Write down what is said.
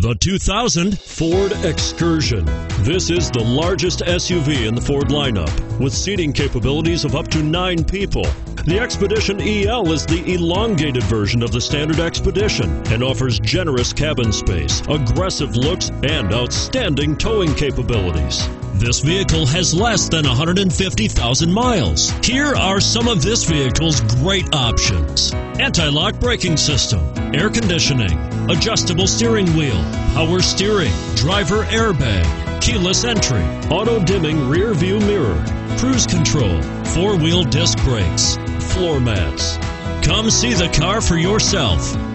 The 2000 Ford Excursion. This is the largest SUV in the Ford lineup, with seating capabilities of up to 9 people. The Expedition EL is the elongated version of the standard Expedition and offers generous cabin space, aggressive looks, and outstanding towing capabilities. This vehicle has less than 150,000 miles. Here are some of this vehicle's great options: anti-lock braking system, air conditioning, adjustable steering wheel, power steering, driver airbag, keyless entry, auto-dimming rear view mirror, cruise control, four-wheel disc brakes, floor mats. Come see the car for yourself.